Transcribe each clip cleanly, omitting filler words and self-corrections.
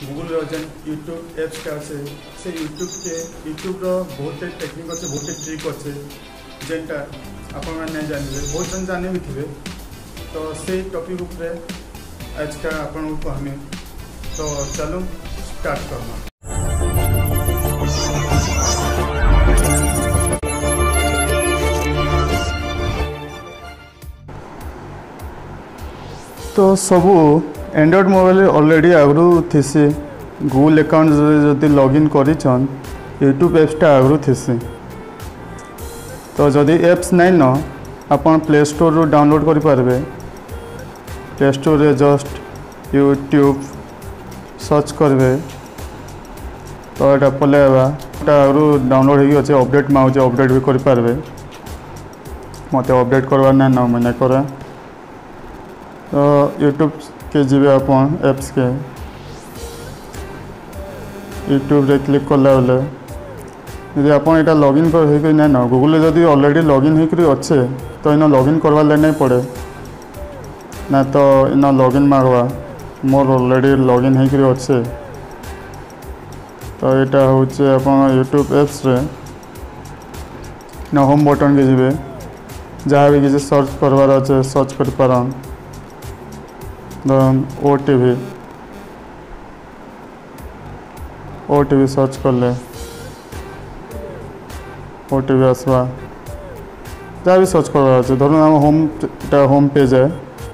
Google रोजन YouTube apps अच्छे से YouTube के यूट्यूब बहुत टेक्निक अच्छे बहुत ट्रिक अच्छे जेनटा आपण मैंने जानिबे बहुत जन जाने भी थे तो से टॉपिक उपरे आज का आपण को हमें तो चलो स्टार्ट करना। तो सब एंड्रॉइड मोबाइल ऑलरेडी आगु थीसी गूगल अकाउंट जदि लॉगिन करिछन यूट्यूब एप्सटा आगु थीसी तो जदि एप्स नाइ न आपन प्ले स्टोर रु डाउनलोड करि पारबे। प्ले स्टोर रे जस्ट यूट्यूब सर्च करबे तो एटा पलेबा एटा आगु डाउनलोड होई अछि अपडेट माउज अपडेट भी करि पारबे। मते अपडेट करवा ना न मने करा तो यूट्यूब के जीवे अपन एप्स के यूट्यूब रे क्लिक करला वाला यदि अपन एटा लॉगिन कर होई नै न गूगल जदि ऑलरेडी लॉगिन होई करी अच्छे तो इना लॉगिन करवा ले नै पड़े ना तो इना लॉगिन मारवा मोर ऑलरेडी लॉगिन होई करी अच्छे तो एटा होचे अपन यूट्यूब एप्स रे ना होम बटन के जीवे जहाँ भी किसी सर्च करवार अच्छे सर्च कर पारन ओ टी वी सर्च करले OTV आसवा जहाँ भी सर्च करवार अच्छे धरना हम होम पेज है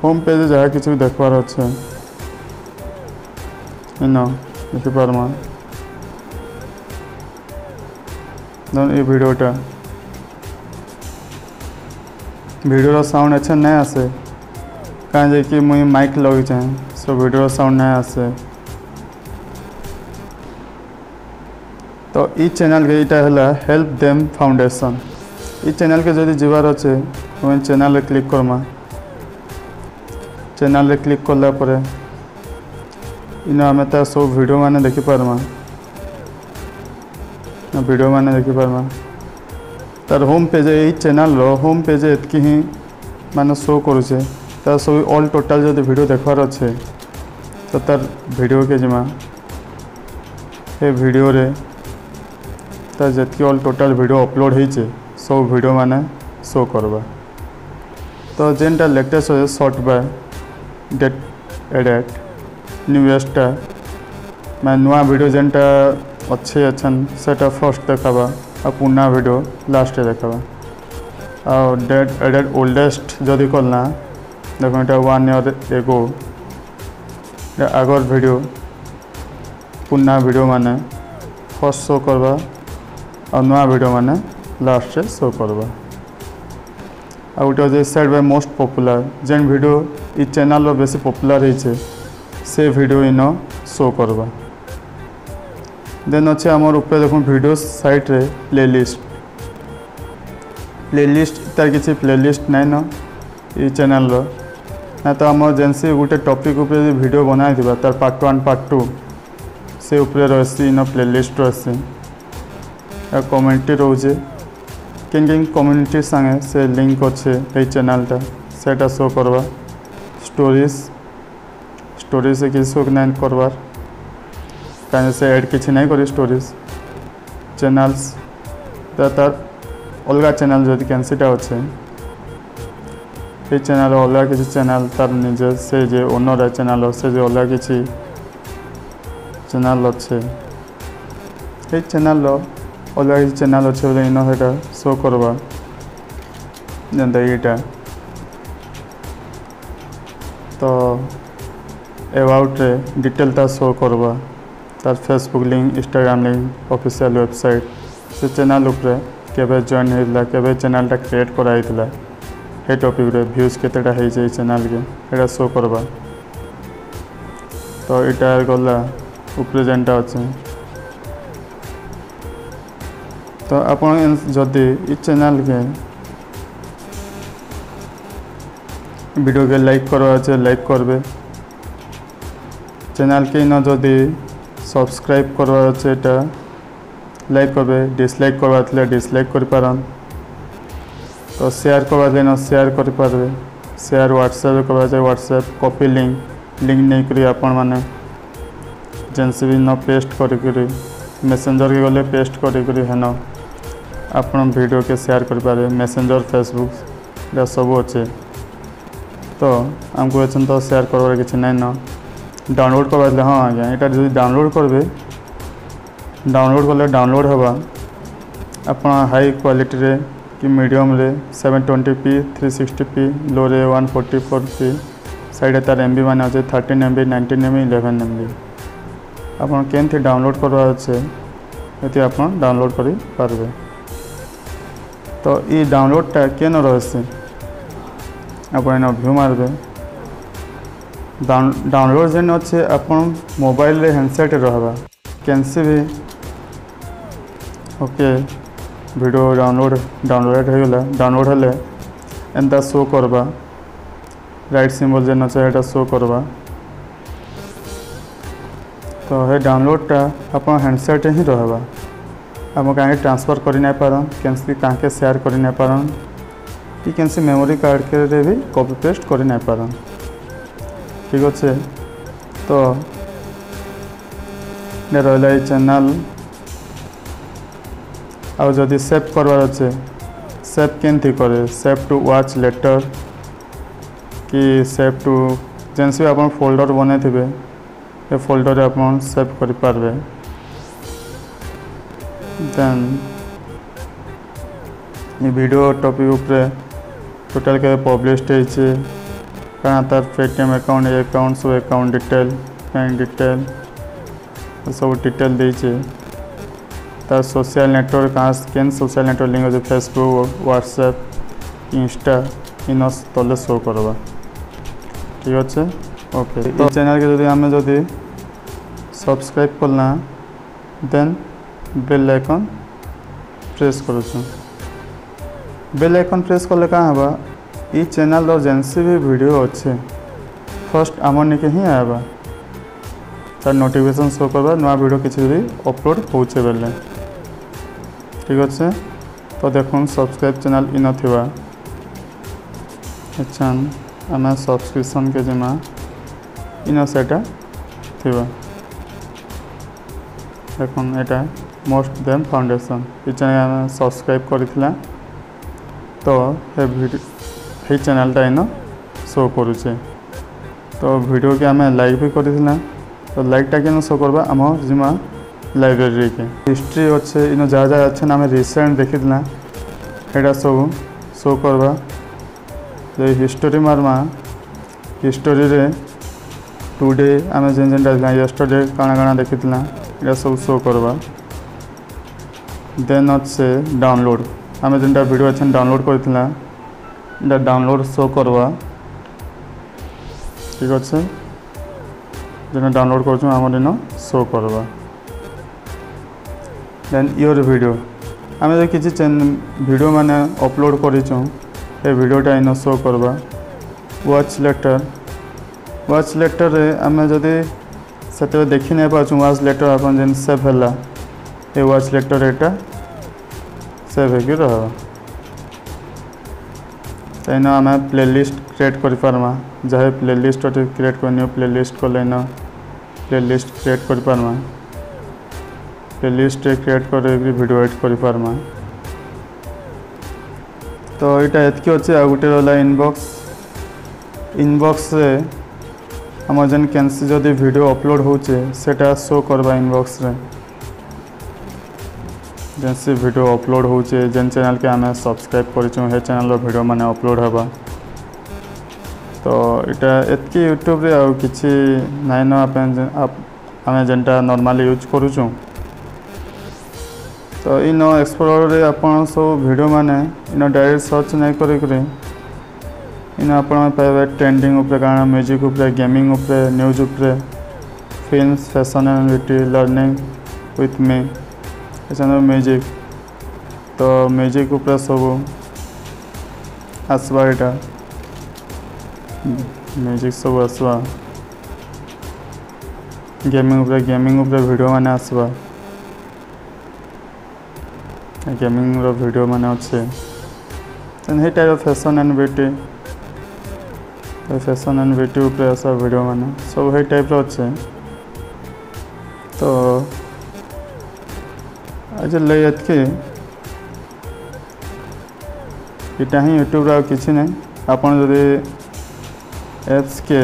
होम पेज जहाँ किसी भी देखबार अच्छे ना देखिपारमा धर ये वीडियोर साउंड अच्छा नहीं आसे कहीं जाकि मुझे माइक लगे सो वीडियो साउंड नहीं आसे तो ई चैनल के इटा है हेल्प देम फाउंडेशन ई चैनल के जब जीवार अच्छे मुझे चैनल क्लिक करमा। चैनल क्लिक करला परे इन आम सब वीडियो माने देखिपारमा तार होम पेज यही चैनल रो होम पेज एतकी ही माने शो करुचे तार सब ऑल टोटाल जब वीडियो देखबार अच्छे तो तार वीडियो के जिमा ये वीडियो रे तार जितकी ऑल टोटाल वीडियो अपलोड हो सब वीडियो माने शो करवा। तो जेनटा लेटेस्ट हो शॉर्ट बाय डेट एडेट न्यूएस्टा मैं नुआ वीडियो जेनटा अच्छे अच्छा सेटा फर्स्ट देखावा आ पुना वीडियो लास्ट देखावा आ डेट एडेट ओल्डेस्ट जदि करना देखो यहाँ 1 ईयर एगो आगर वीडियो पुनः वीडियो माने फर्स्ट शो करवा और नया वीडियो माने लास्ट से शो करवा। आ गोटे सेट बाय मोस्ट पॉपुलर जेन वीडियो इ चैनल रो बेसी पॉपुलर होइछे से वीडियो इन शो करवा। देन अच्छे आमर ऊपर देखो वीडियो साइट रे प्लेलिस्ट तार किसी प्लेलिस्ट नाइ न इ चैनल रो ना तो आम जेनसी गोटे टॉपिक वीडियो बनाई थी तार पार्ट 1 पार्ट 2 से उपरे रही इन प्लेलिस्ट रही कम्युनिटी रोचे किन कम्युनिटी संगे से लिंक अच्छे ये चैनलटा सेटा शो करवा। स्टोरीज से किसी शो नहीं करवार कहीं से एड किसी नहीं करी स्टोरीज चैनल्स तार अलग चैनल जदि कैंसीटा अच्छे ये चैनल अलग किसी चैनल तार निजे से जे ओनर है चैनल से जे अलग किसी चैनल अच्छे ये चैनल अलग किसी चैनल अच्छे बोले इन से शो करवा जनता यहाँ तो एबाउट डिटेलटा शो करवा तार Facebook link Instagram link official website से चैनल उपरे केबे जॉइन होइला केबे चैनलटा क्रिएट कराइला हे टॉपिक रे व्यूज केतेटा है चैनल के एटा शो करवा। तो इटा गला ऊपर जेनटा अच्छे तो आपन जदि इ चैनल के वीडियो के लाइक करवा छे लाइक करबे चैनल के न जदि सब्सक्राइब करवा छे एटा लाइक करबे डिसलाइक करवा थले डिसलाइक कर पारन तो शेयर करवा शेयर कर पारे शेयर व्हाट्सएप करवा व्हाट्सएप कॉपी लिंक नहीं करी आपण मैंने जेनसी भी न पेस्ट करी मेसेंजर के गले पेस्ट करी हेन आप वीडियो के शेयर करें मेसेंजर फेसबुक या सब अच्छे तो आमको एन तो शेयर करवार किसी ना ना डाउनलोड करवा हाँ आज्ञा यहाँ जो डाउनलोड करेंगे डाउनलोड कले डाउनलोड होगा आप हाई क्वालिटी रे कि मीडियम रे 720p 360p लो रे 144p साइड तार एमबी मान अच्छे 13 MB 19 MB 11 MB आपन केनथि डाउनलोड करवा अच्छे ये आप डाउनलोड करी पारबे। तो ये डाउनलोडटा केन रही आपन व्यू मारबे डाउनलोड जेन अच्छे आपन मोबाइल रे हैंडसेट रहबा कैंसी भी ओके वीडियो डाउनलोड होगा डाउनलोड हेले एंता शो करवा राइट सिंबल जेन अच्छे यहाँ शो करवा तो ये डाउनलोडटा आप हैंडसेट ही रहा आप कहीं ट्रांसफर कर ना पारन कैंसी कहाँके शेयर कर ना पारन कि कैंसी मेमोरी कार्ड के भी कॉपी पेस्ट कर ना पारन ठीक अच्छे। तो रहा चैनल आउ जदि सेव करवार अच्छे सेव केमती करे सेव टू व्वाच लेटर कि सेव टू जेनसी आप फोल्डर बन ये फोल्डर आप सेव करें देन ये वीडियो टॉपिक टोटाल के पब्लिश होना तार पेटीएम अकाउंट ये अकाउंट सब अकाउंट डिटेल बैंक डिटेल सब डिटेल दीचे तार सोशल नेटवर्क कहाँ केन सोशल नेटवर्क लिंक अच्छे फेसबुक व्हाट्सएप इंस्टा इन तले शो करवा ठीक अच्छे ओके। तो चैनल के जब आम जदि सब्सक्राइब करना देन बेल आइकन प्रेस करूँ बेल आइकन प्रेस कले कहाँ हाँ ये चैनल जेनसी भी वीडियो अच्छे फर्स्ट आमने के ही आवा तार नोटिफिकेशन शो करवा नया वीडियो किसी भी अपलोड होचे बेले ठीक अच्छे। तो देखो सब्सक्राइब चैनल इन थिवा अच्छा आम सब्सक्रिप्शन के जमा इन सेटा थिवा देखो यहाँ मोस्ट देम फाउंडेशन ये चैनल सब्सक्राइब करा तो ये चैनलटा इन शो करुचे तो वीडियो के आम लाइक भी करा तो लाइकटा के शो करवा आम जिमा लाइब्रेरी के हिस्ट्री अच्छे इन जहाँ जहाँ अच्छे आम रिसेंट देखीना यहाँ सब शो करवा जो हिस्टोरी मारमा हिस्टोरी रे टुडे आम जेन जेनटा यस्टरडे काणा काणा देखीना यहाँ सब शो करवा देन अच्छे डाउनलोड आम जेनटा वीडियो अच्छे डाउनलोड करा डाउनलोड शो करवा ठीक अच्छे जेना डाउनलोड कर शो करवा देन योर वीडियो आम जो किसी वीडियो माने अपलोड करीडियोटा इन शो करवा व्वाच लेटर आम जदि से देखी नहीं पाचु व्वाच लेटर आप जेन सेव है ये व्वाच लेटर यहाँ सेव हो रहा आम प्लेलिस्ट क्रिएट कर पार्मा जहाँ प्लेलिस्ट अच्छे क्रिएट करनी प्लेलिस्ट कले न प्लेलिस्ट क्रिएट कर पार्मा प्लेलिस्ट क्रिएट कर वीडियो एड कर पार्मा तो यहाँ एतकी अच्छे आ गए रहा इनबॉक्स इनबॉक्स रे आम जेन कैंसी जदि वीडियो अपलोड होटा शो करवा इनबॉक्स रे जेनसी वीडियो अपलोड होचे जेन चैनल के आम सब्सक्राइब कर चैनल वीडियो माने अपलोड होगा तो यहाँ एतकी यूट्यूब रे आउ किसी नाइन आम जेनटा नॉर्मली यूज करूँ तो इन एक्सप्लोरर रे आप सब वीडियो माने इन डायरेक्ट सर्च नहीं करें पाइबे ट्रेंडिंग उपरे गाना म्यूजिक उपरे गेमिंग उपरे न्यूज उपरे film fashion and beauty learning with me and music तो म्यूजिक उपरे सब आसवा यहाँ म्यूजिक सब आसवा गेमिंग उपरे वीडियो माने आसवा गेमिंग रो वीडियो माने अच्छे देन हेटा फैशन एंड ब्यूटी उपरे आसवा वीडियो माने सब हे टाइप रो अच्छे तो आज लगे ये ही यूट्यूब आज कि ना आपड़ जदि एप्स के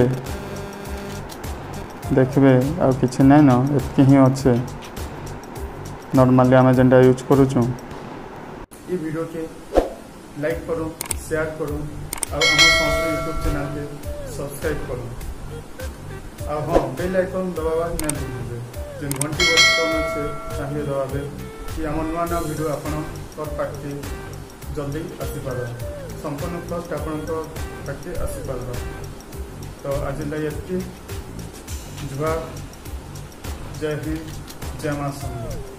देखिए आ कि ना ना ये ही अच्छे नॉर्मली आम जेनटा यूज करूचु। ये वीडियो के लाइक करूँ, शेयर करूँ और हमारे यूट्यूब चैनल के सब्सक्राइब करूँ और हाँ बेल आइकन दबावा ना भूलिए जो घंटी बटन अच्छे चाहिए दबावे कि आम नुआ ना वीडियो आपंकर पाखे जल्दी आसपार संपूर्ण फर्स्ट आपंकर पाखे आसपार। तो आज लगे जुहार, जय हिंद, जय माँ समलेई।